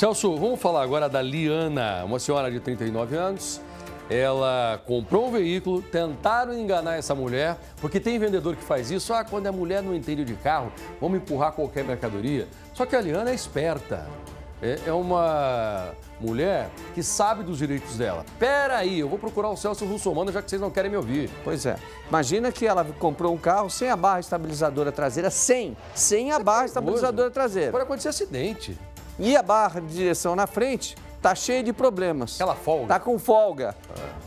Celso, vamos falar agora da Liana, uma senhora de 39 anos. Ela comprou um veículo, tentaram enganar essa mulher, porque tem vendedor que faz isso. Ah, quando a mulher não entende de carro, vamos empurrar qualquer mercadoria. Só que a Liana é esperta. É uma mulher que sabe dos direitos dela. Pera aí, eu vou procurar o Celso Russomanno, já que vocês não querem me ouvir. Pois é. Imagina que ela comprou um carro sem a barra estabilizadora traseira, sem a barra estabilizadora traseira. Pode acontecer acidente. E a barra de direção na frente tá cheia de problemas. Ela folga. Tá com folga.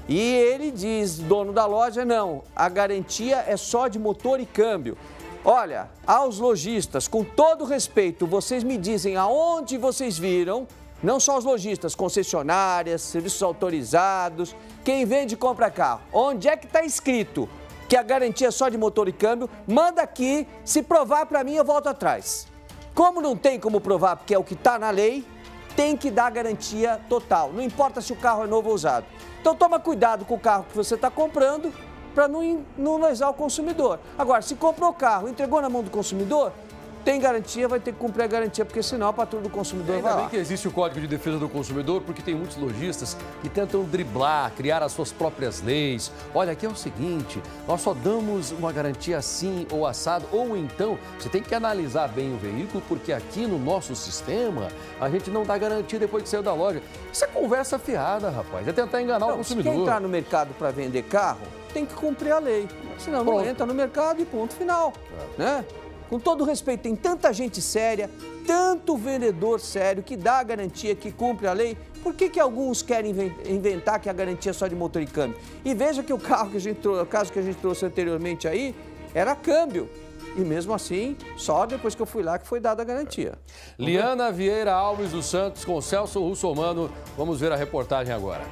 E ele diz, dono da loja, não, a garantia é só de motor e câmbio. Olha, aos lojistas, com todo respeito, vocês me dizem aonde vocês viram, não só os lojistas, concessionárias, serviços autorizados, quem vende e compra carro. Onde é que está escrito que a garantia é só de motor e câmbio? Manda aqui, se provar para mim eu volto atrás. Como não tem como provar, porque é o que está na lei, tem que dar garantia total. Não importa se o carro é novo ou usado. Então toma cuidado com o carro que você está comprando, para não lesar o consumidor. Agora, se comprou o carro, entregou na mão do consumidor, tem garantia, vai ter que cumprir a garantia, porque senão a Patrulha do Consumidor vai lá. Ainda bem que existe o Código de Defesa do Consumidor, porque tem muitos lojistas que tentam driblar, criar as suas próprias leis. Olha, aqui é o seguinte, nós só damos uma garantia assim ou assado, ou então você tem que analisar bem o veículo, porque aqui no nosso sistema a gente não dá garantia depois que saiu da loja. Isso é conversa fiada, rapaz, é tentar enganar o consumidor. Se quer entrar no mercado para vender carro, tem que cumprir a lei, senão não entra no mercado e ponto final, né? Com todo respeito, tem tanta gente séria, tanto vendedor sério que dá a garantia, que cumpre a lei. Por que alguns querem inventar que a garantia é só de motor e câmbio? E veja que o caso que a gente trouxe anteriormente aí era câmbio. E mesmo assim, só depois que eu fui lá que foi dada a garantia. Liana Vieira Alves dos Santos com Celso Russomanno. Vamos ver a reportagem agora.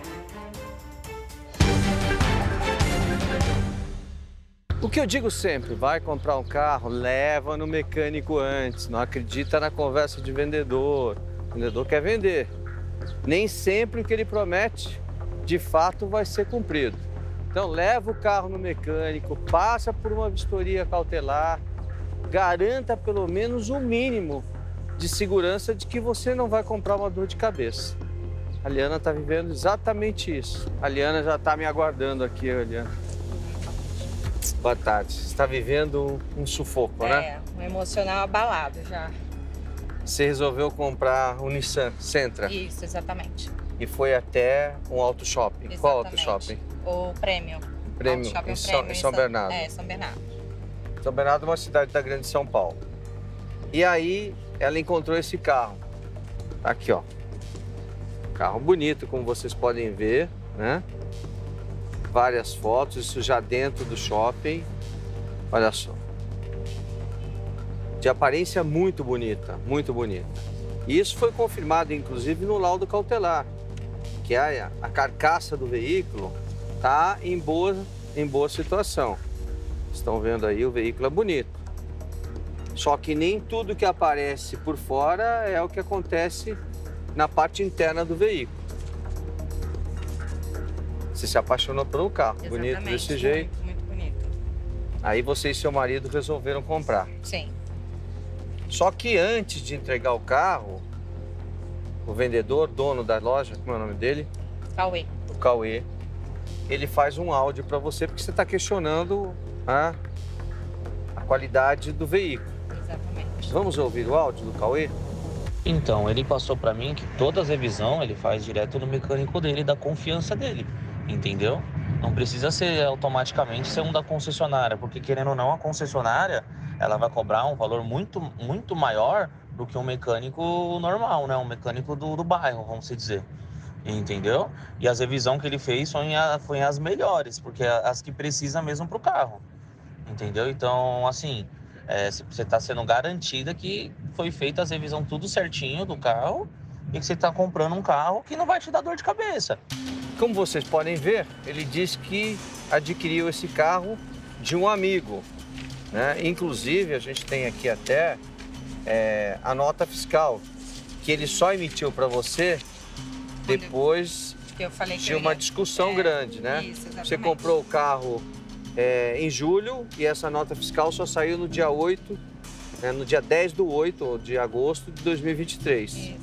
O que eu digo sempre, vai comprar um carro, leva no mecânico antes, não acredita na conversa de vendedor. O vendedor quer vender. Nem sempre o que ele promete, de fato, vai ser cumprido. Então, leva o carro no mecânico, passa por uma vistoria cautelar, garanta pelo menos o mínimo de segurança de que você não vai comprar uma dor de cabeça. A Liana está vivendo exatamente isso. A Liana já está me aguardando aqui, Liana. Boa tarde. Você está vivendo um sufoco, né? É, um emocional abalado já. Você resolveu comprar um Nissan Sentra? Isso, exatamente. E foi até um Auto Shopping? Exatamente. Qual Auto Shopping? O Premium. Premium, em São Bernardo. É, São Bernardo. São Bernardo é uma cidade da grande São Paulo. E aí ela encontrou esse carro. Aqui, ó. Carro bonito, como vocês podem ver, né? Várias fotos, isso já dentro do shopping. Olha só. De aparência muito bonita, muito bonita. E isso foi confirmado, inclusive, no laudo cautelar, que a carcaça do veículo está em boa situação. Estão vendo aí, o veículo é bonito. Só que nem tudo que aparece por fora é o que acontece na parte interna do veículo. Você se apaixonou pelo carro, exatamente, bonito desse jeito. Muito bonito. Aí você e seu marido resolveram comprar. Sim. Só que antes de entregar o carro, o vendedor, dono da loja, como é o nome dele? Cauê. O Cauê, ele faz um áudio para você, porque você está questionando a qualidade do veículo. Exatamente. Vamos ouvir o áudio do Cauê? Então, ele passou para mim que toda a revisão ele faz direto no mecânico dele, da confiança dele. Entendeu? Não precisa ser automaticamente ser um da concessionária, porque querendo ou não, a concessionária ela vai cobrar um valor muito maior do que um mecânico normal, né? Um mecânico do bairro, vamos dizer. Entendeu? E as revisões que ele fez foi as melhores, porque as que precisa mesmo para o carro. Entendeu? Então, assim, você está sendo garantida que foi feita a revisão tudo certinho do carro e que você está comprando um carro que não vai te dar dor de cabeça. Como vocês podem ver, ele diz que adquiriu esse carro de um amigo, né? Inclusive, a gente tem aqui até a nota fiscal, que ele só emitiu para você depois de uma discussão grande, né? Isso, você comprou o carro em julho e essa nota fiscal só saiu no dia 8, né? No dia 10/8 de agosto de 2023. Isso.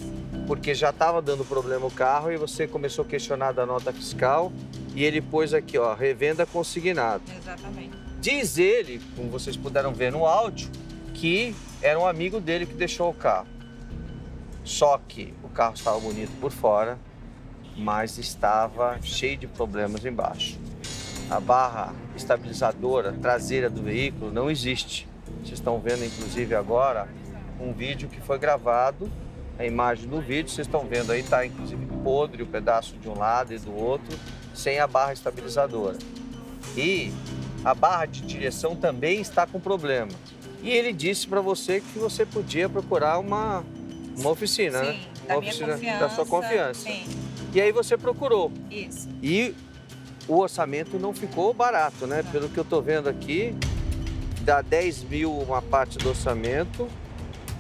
porque já estava dando problema o carro e você começou a questionar da nota fiscal e ele pôs aqui, ó, revenda consignada. Exatamente. Diz ele, como vocês puderam ver no áudio, que era um amigo dele que deixou o carro. Só que o carro estava bonito por fora, mas estava cheio de problemas embaixo. A barra estabilizadora traseira do veículo não existe. Vocês estão vendo, inclusive, agora um vídeo que foi gravado, a imagem do vídeo, vocês estão vendo aí, tá inclusive podre o pedaço de um lado e do outro, sem a barra estabilizadora. E a barra de direção também está com problema. E ele disse para você que você podia procurar uma oficina, sim, né? Uma oficina da sua confiança. Sim. E aí você procurou. Isso. E o orçamento não ficou barato, né? Não. Pelo que eu tô vendo aqui, dá 10 mil uma parte do orçamento,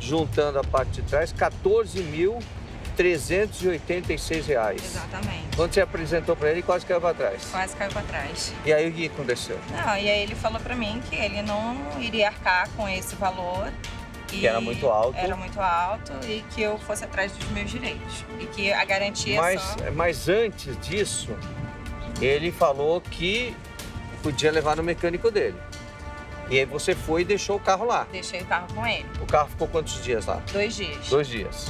juntando a parte de trás, R$14.386. Exatamente. Quando você apresentou para ele, quase caiu para trás. Quase caiu para trás. E aí o que aconteceu? Não, e aí ele falou para mim que ele não iria arcar com esse valor. Que era muito alto. Era muito alto e que eu fosse atrás dos meus direitos. E que a garantia só... Mas antes disso, ele falou que podia levar no mecânico dele. E aí você foi e deixou o carro lá. Deixei o carro com ele. O carro ficou quantos dias lá? 2 dias. 2 dias.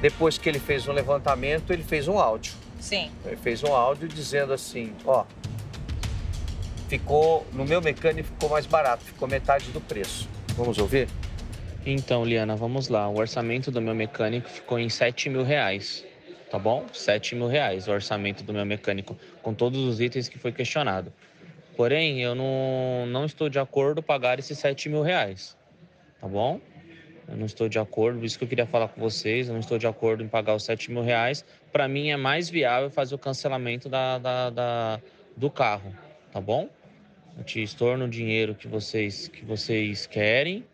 Depois que ele fez um levantamento, ele fez um áudio. Sim. Ele fez um áudio dizendo assim, ó, ficou, no meu mecânico ficou mais barato, ficou metade do preço. Vamos ouvir? Então, Liana, vamos lá. O orçamento do meu mecânico ficou em R$7 mil, tá bom? R$7 mil o orçamento do meu mecânico, com todos os itens que foi questionado. Porém, eu não estou de acordo pagar esses R$7 mil, tá bom? Eu não estou de acordo, por isso que eu queria falar com vocês, eu não estou de acordo em pagar os R$7 mil. Para mim é mais viável fazer o cancelamento do carro, tá bom? Eu te estorno o dinheiro que vocês querem.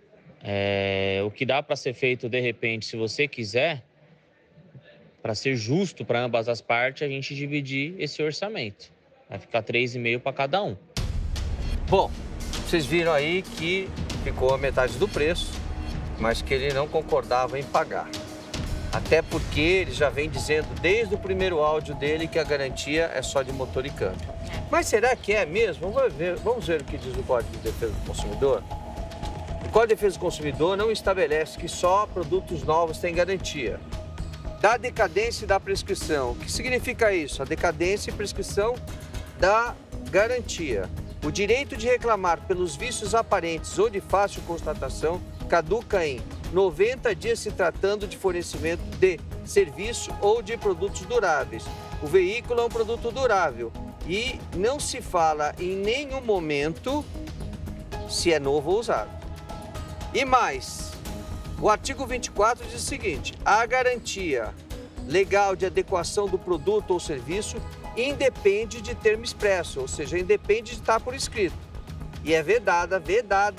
O que dá para ser feito, de repente, se você quiser, para ser justo para ambas as partes, a gente dividir esse orçamento. Vai ficar 3,5 para cada um. Bom, vocês viram aí que ficou a metade do preço, mas que ele não concordava em pagar. Até porque ele já vem dizendo desde o primeiro áudio dele que a garantia é só de motor e câmbio. Mas será que é mesmo? Vamos ver o que diz o Código de Defesa do Consumidor. O Código de Defesa do Consumidor não estabelece que só produtos novos têm garantia. Da decadência e da prescrição. O que significa isso? A decadência e prescrição da garantia. O direito de reclamar pelos vícios aparentes ou de fácil constatação caduca em 90 dias se tratando de fornecimento de serviço ou de produtos duráveis. O veículo é um produto durável e não se fala em nenhum momento se é novo ou usado. E mais, o artigo 24 diz o seguinte: a garantia legal de adequação do produto ou serviço independe de termo expresso, ou seja, independe de estar por escrito. E é vedada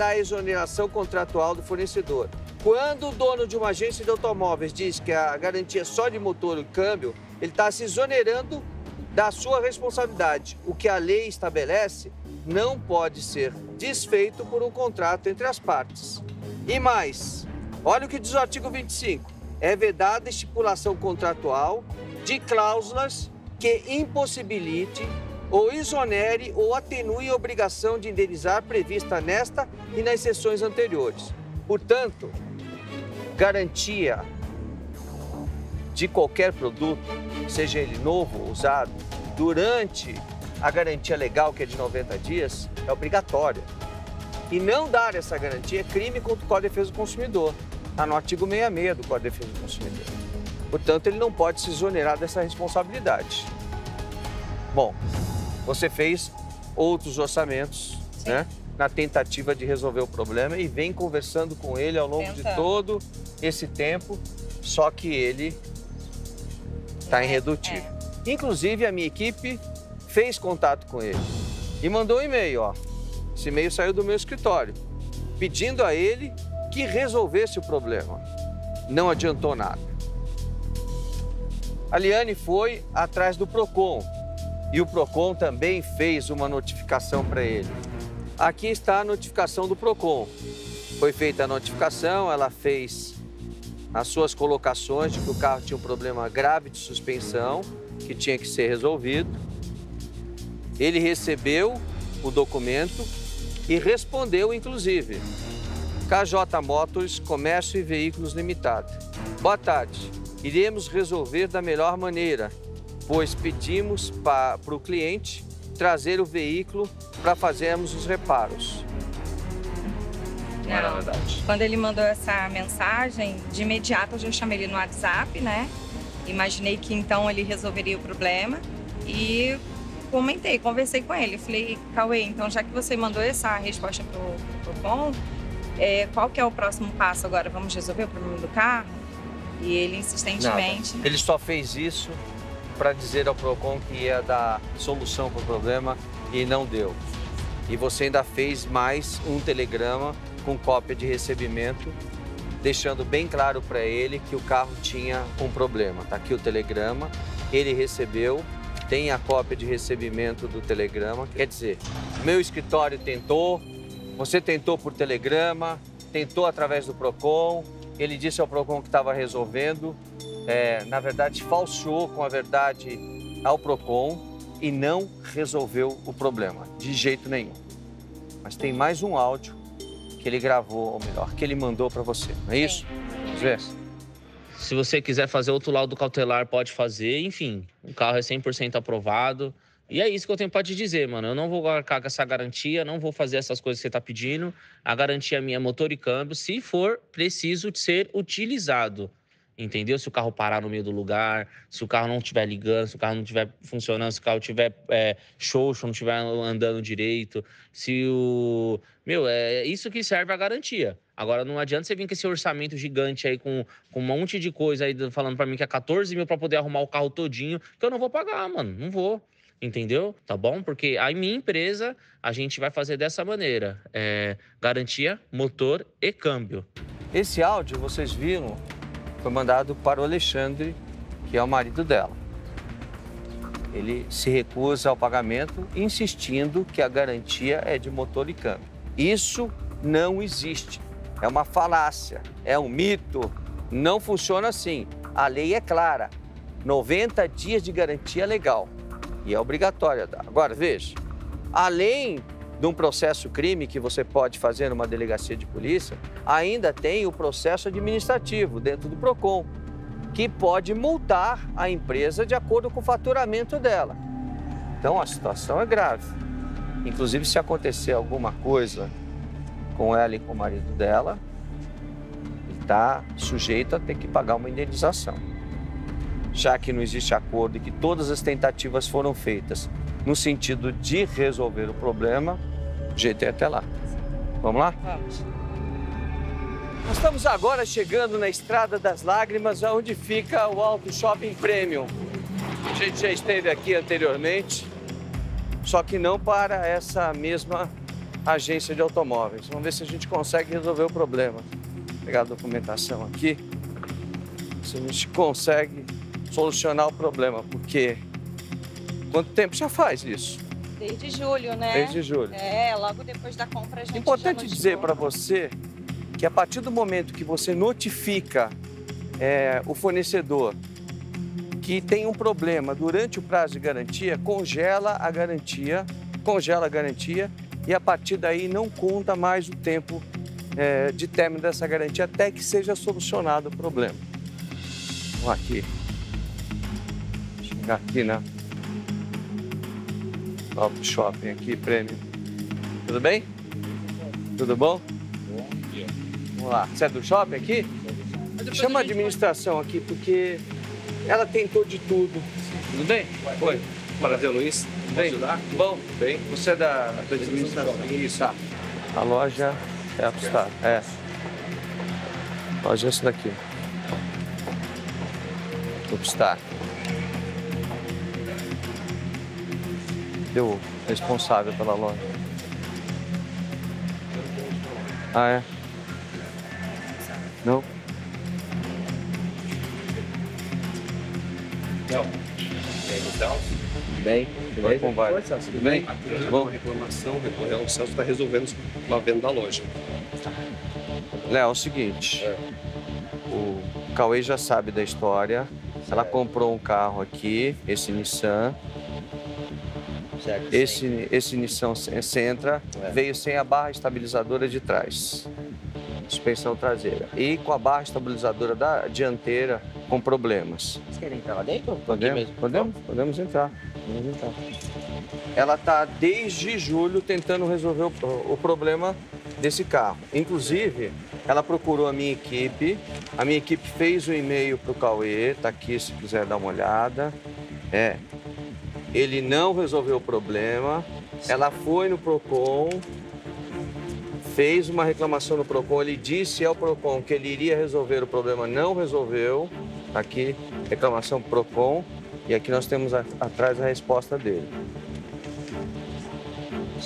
a exoneração contratual do fornecedor. Quando o dono de uma agência de automóveis diz que a garantia é só de motor e câmbio, ele está se exonerando da sua responsabilidade. O que a lei estabelece não pode ser desfeito por um contrato entre as partes. E mais, olha o que diz o artigo 25. É vedada a estipulação contratual de cláusulas que impossibilite ou exonere ou atenue a obrigação de indenizar prevista nesta e nas seções anteriores. Portanto, garantia de qualquer produto, seja ele novo ou usado, durante a garantia legal, que é de 90 dias, é obrigatória. E não dar essa garantia é crime contra o Código de Defesa do Consumidor. Está no artigo 66 do Código de Defesa do Consumidor. Portanto, ele não pode se exonerar dessa responsabilidade. Bom, você fez outros orçamentos, sim, né? Na tentativa de resolver o problema e vem conversando com ele ao longo de todo esse tempo, só que ele está irredutível. Inclusive, a minha equipe fez contato com ele e mandou um e-mail, ó. Esse e-mail saiu do meu escritório, pedindo a ele que resolvesse o problema. Não adiantou nada. A Liane foi atrás do PROCON e o PROCON também fez uma notificação para ele. Aqui está a notificação do PROCON. Foi feita a notificação, ela fez as suas colocações de que o carro tinha um problema grave de suspensão, que tinha que ser resolvido. Ele recebeu o documento e respondeu, inclusive, KJ Motors, Comércio e Veículos Limitado. Boa tarde. Iremos resolver da melhor maneira, pois pedimos para o cliente trazer o veículo para fazermos os reparos. Quando ele mandou essa mensagem, de imediato eu já chamei ele no WhatsApp, né? Imaginei que então ele resolveria o problema e comentei, conversei com ele. Falei, Cauê, então já que você mandou essa resposta para o PROCON, qual que é o próximo passo agora? Vamos resolver o problema do carro? E ele insistentemente... Nada. Ele só fez isso para dizer ao PROCON que ia dar solução para o problema e não deu. E você ainda fez mais um telegrama com cópia de recebimento, deixando bem claro para ele que o carro tinha um problema. Tá aqui o telegrama, ele recebeu, tem a cópia de recebimento do telegrama. Quer dizer, meu escritório tentou, você tentou por telegrama, tentou através do PROCON, ele disse ao PROCON que estava resolvendo, na verdade falseou com a verdade ao PROCON e não resolveu o problema, de jeito nenhum. Mas tem mais um áudio que ele gravou, ou melhor, que ele mandou para você, não é isso? Vamos ver. Se você quiser fazer outro laudo cautelar, pode fazer, enfim, o carro é 100% aprovado. E é isso que eu tenho para te dizer, mano, eu não vou arcar com essa garantia, não vou fazer essas coisas que você tá pedindo, a garantia minha é motor e câmbio, se for preciso de ser utilizado. Entendeu? Se o carro parar no meio do lugar, se o carro não estiver ligando, se o carro não estiver funcionando, se o carro estiver xoxo, não estiver andando direito, se o... Meu, é isso que serve a garantia. Agora, não adianta você vir com esse orçamento gigante aí, com um monte de coisa aí, falando pra mim que é 14 mil pra poder arrumar o carro todinho, que eu não vou pagar, mano, não vou. Entendeu? Tá bom? Porque a minha empresa, a gente vai fazer dessa maneira. Garantia, motor e câmbio. Esse áudio, vocês viram... Foi mandado para o Alexandre, que é o marido dela. Ele se recusa ao pagamento, insistindo que a garantia é de motor e câmbio. Isso não existe. É uma falácia, é um mito. Não funciona assim. A lei é clara. 90 dias de garantia legal. E é obrigatória dar. Agora, veja, além de um processo crime que você pode fazer numa delegacia de polícia, ainda tem o processo administrativo dentro do PROCON, que pode multar a empresa de acordo com o faturamento dela. Então, a situação é grave. Inclusive, se acontecer alguma coisa com ela e com o marido dela, ele está sujeito a ter que pagar uma indenização. Já que não existe acordo e que todas as tentativas foram feitas no sentido de resolver o problema, o jeito é até lá. Vamos lá? Vamos. Nós estamos agora chegando na Estrada das Lágrimas, onde fica o Auto Shopping Premium. A gente já esteve aqui anteriormente, só que não para essa mesma agência de automóveis. Vamos ver se a gente consegue resolver o problema. Vou pegar a documentação aqui, se a gente consegue solucionar o problema, porque... Quanto tempo já faz isso? Desde julho, né? Desde julho. Logo depois da compra a gente... Importante dizer para você que a partir do momento que você notifica o fornecedor que tem um problema durante o prazo de garantia, congela a garantia e a partir daí não conta mais o tempo de término dessa garantia até que seja solucionado o problema. Vamos aqui. Vou chegar aqui, né? Auto Shopping aqui, prêmio. Tudo bem? Tudo bom? Bom dia. Vamos lá. Você é do shopping aqui? Chama a administração aqui, porque ela tentou de tudo. Tudo bem? Oi. Prazer, Luiz. Posso ajudar? Bom. Bem. Você é da administração? Isso. Tá. A loja é a Pistar. É. A loja é essa daqui. O Pistar. Deu responsável pela loja. Ah, é? Não? Não. Então, bem? Oi, como vai? Tudo bem? Bom, reclamação, o Celso está resolvendo a venda da loja. Léo, é o seguinte, Cauê já sabe da história. Certo. Ela comprou um carro aqui, esse Nissan. Certo, esse Nissan Sentra veio sem a barra estabilizadora de trás, suspensão traseira, e com a barra estabilizadora da dianteira com problemas. Vocês querem entrar lá dentro? Podemos entrar. Ela está desde julho tentando resolver o problema desse carro. Inclusive, ela procurou a minha equipe fez um e-mail para o Cauê, está aqui se quiser dar uma olhada. É. Ele não resolveu o problema, ela foi no PROCON, fez uma reclamação no PROCON, ele disse ao PROCON que ele iria resolver o problema, não resolveu. Aqui, reclamação PROCON, e aqui nós temos atrás a resposta dele.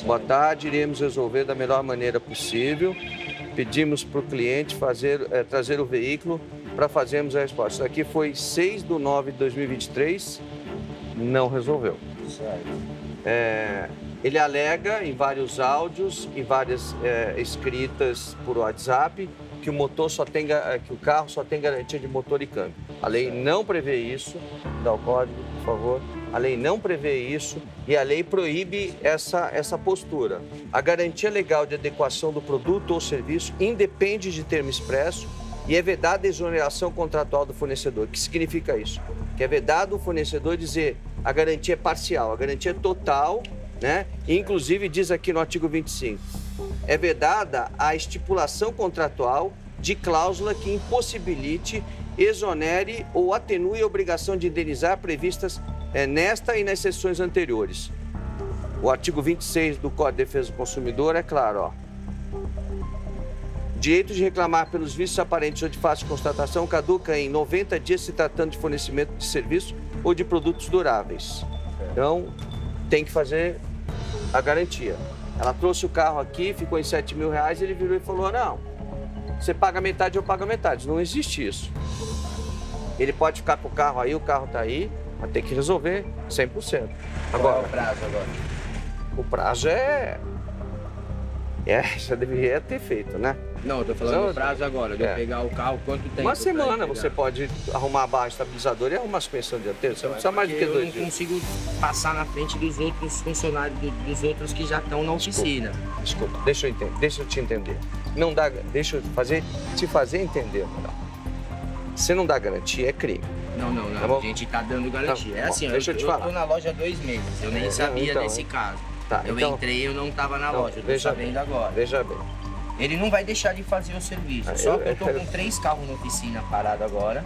Boa tarde, iremos resolver da melhor maneira possível. Pedimos para o cliente trazer o veículo para fazermos a resposta. Isso aqui foi 6/9/2023. Não resolveu. É, ele alega em vários áudios e várias escritas por WhatsApp que o carro só tem garantia de motor e câmbio. A lei não prevê isso. Dá o código, por favor. A lei não prevê isso e a lei proíbe essa postura. A garantia legal de adequação do produto ou serviço independe de termo expresso e é vedada a exoneração contratual do fornecedor. O que significa isso? Que é vedado o fornecedor dizer a garantia é parcial, a garantia é total, né? E, inclusive, diz aqui no artigo 25, é vedada a estipulação contratual de cláusula que impossibilite, exonere ou atenue a obrigação de indenizar previstas nesta e nas sessões anteriores. O artigo 26 do Código de Defesa do Consumidor é claro, ó. Direito de reclamar pelos vícios aparentes ou de fácil constatação caduca em 90 dias se tratando de fornecimento de serviço ou de produtos duráveis. Então, tem que fazer a garantia. Ela trouxe o carro aqui, ficou em 7 mil reais, ele virou e falou, não, você paga metade, eu pago metade. Não existe isso. Ele pode ficar com o carro aí, o carro tá aí, mas tem que resolver 100%. Agora, qual é o prazo agora? O prazo já deveria ter feito, né? Não, eu tô falando do prazo agora, de eu pegar o carro, quanto tempo? Uma semana você pode arrumar a barra estabilizadora e arrumar a suspensão dianteira, você não precisa mais do que 2 dias. Eu não consigo passar na frente dos outros funcionários, dos outros que já estão na oficina. Desculpa, deixa eu te entender. Não dá, deixa eu te fazer entender, Manoel. Se não dá garantia, é crime. Não, tá bom? A gente tá dando garantia. Tá, é assim, eu tô na loja há 2 meses, eu nem sabia desse caso. Tá, eu entrei, eu não tava na loja, eu tô sabendo agora. Veja bem. Ele não vai deixar de fazer o serviço, só que eu tô com 3 carros na oficina parado agora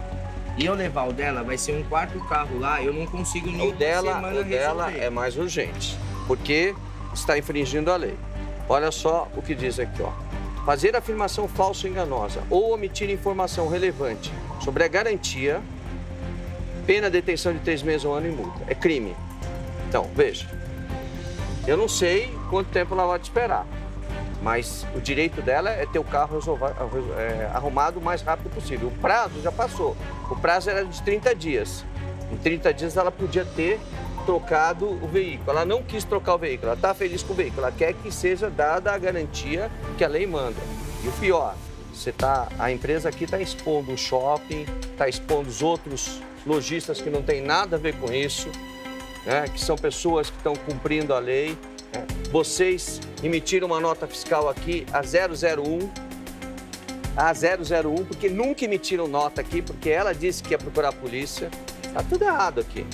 e eu levar o dela vai ser um 4º carro lá, eu não consigo nem semana resolver. O dela é mais urgente, porque está infringindo a lei. Olha só o que diz aqui, ó. Fazer afirmação falsa ou enganosa ou omitir informação relevante sobre a garantia, pena detenção de 3 meses ou 1 ano e multa. É crime. Então, veja, eu não sei quanto tempo ela vai te esperar. Mas o direito dela é ter o carro arrumado o mais rápido possível. O prazo já passou. O prazo era de 30 dias. Em 30 dias ela podia ter trocado o veículo. Ela não quis trocar o veículo, ela está feliz com o veículo. Ela quer que seja dada a garantia que a lei manda. E o pior, a empresa aqui está expondo o shopping, está expondo os outros lojistas que não tem nada a ver com isso, né? Que são pessoas que estão cumprindo a lei. Vocês emitiram uma nota fiscal aqui a 001, porque nunca emitiram nota aqui, porque ela disse que ia procurar a polícia. Tá tudo errado aqui.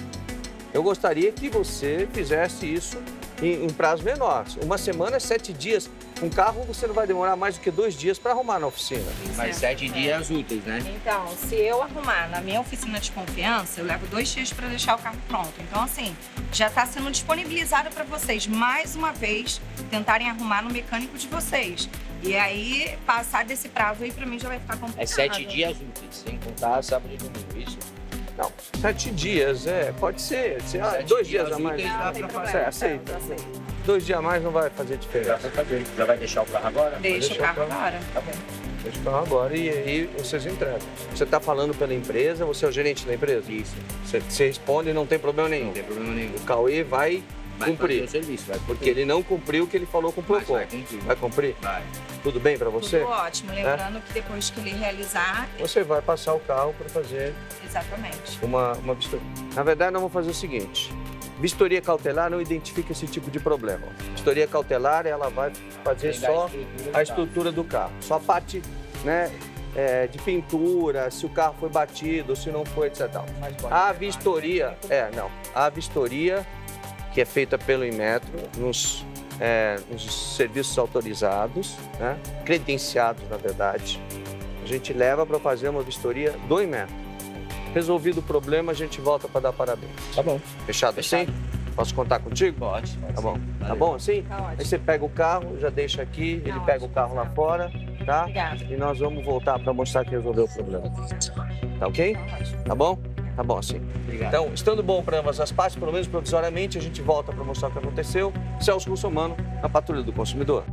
Eu gostaria que você fizesse isso em prazo menor. Uma semana é 7 dias. Um carro você não vai demorar mais do que 2 dias para arrumar na oficina. Mas 7 dias úteis, né? Então, se eu arrumar na minha oficina de confiança, eu levo 2 dias para deixar o carro pronto. Então, assim, já está sendo disponibilizado para vocês, mais uma vez, tentarem arrumar no mecânico de vocês. E aí, passar desse prazo aí, para mim, já vai ficar complicado. É 7 dias úteis, sem contar sábado e domingo, isso? Não, 7 dias, pode ser. Dois dias a mais. Aceita. 2 dias a mais não vai fazer diferença. Já vai deixar o carro agora? Deixa o carro agora. Tá bom. Deixa o carro agora e aí vocês entregam. Você está falando pela empresa, você é o gerente da empresa? Isso. Você responde e não tem problema nenhum. Não tem problema nenhum. O Cauê vai vai cumprir o serviço, vai cumprir. Porque ele não cumpriu o que ele falou com o PROCON. Vai cumprir? Vai. Tudo bem para você? Tudo ótimo. Lembrando que depois que ele realizar... Você vai passar o carro para fazer... Exatamente. Uma vistoria. Na verdade, nós vamos fazer o seguinte. Vistoria cautelar não identifica esse tipo de problema. Vistoria cautelar, ela vai fazer só a estrutura do carro. Só a parte, né, de pintura, se o carro foi batido, se não foi, etc. A vistoria... A vistoria, que é feita pelo Inmetro, nos serviços autorizados, né, credenciados, na verdade, a gente leva para fazer uma vistoria do Inmetro. Resolvido o problema, a gente volta para dar parabéns. Tá bom. Fechado, assim? Posso contar contigo? Pode. Tá bom. Valeu. Tá bom assim? Tá ótimo. Aí você pega o carro, já deixa aqui, ele pega o carro lá fora, tá? Obrigada. E nós vamos voltar para mostrar que resolveu o problema. Tá ok? Tá bom? Tá bom, sim. Obrigado. Então, estando bom para ambas as partes, pelo menos provisoriamente, a gente volta para mostrar o que aconteceu. Celso Russomanno, na Patrulha do Consumidor.